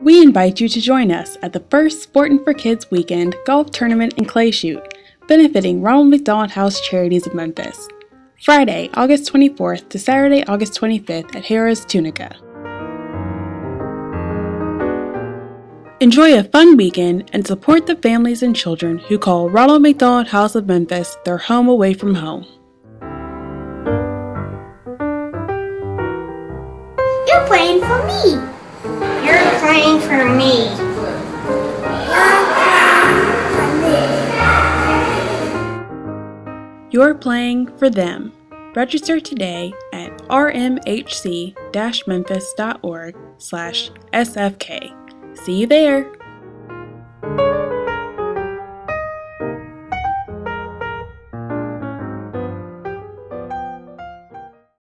We invite you to join us at the first Sportin' for Kids Weekend golf tournament and clay shoot, benefiting Ronald McDonald House Charities of Memphis, Friday, August 24th to Saturday, August 25th at Harrah's Tunica. Enjoy a fun weekend and support the families and children who call Ronald McDonald House of Memphis their home away from home. You're playing for me. You're playing for me. You're playing for them. Register today at rmhc-memphis.org/sfk. See you there!